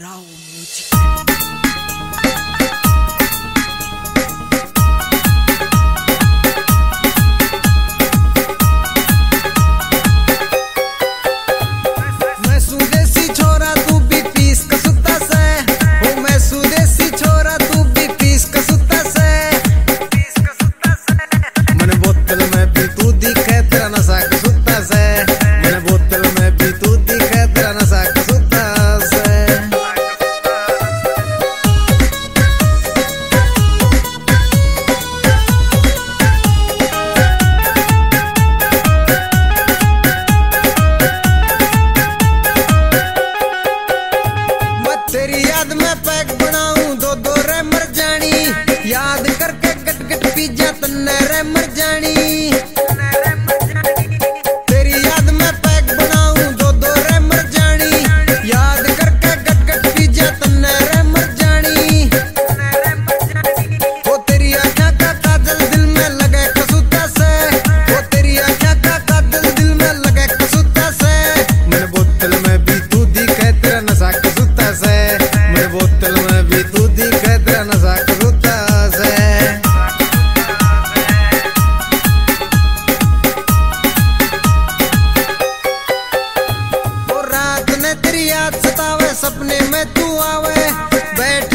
Rao music. सतावे सपने में तू आवे बैठ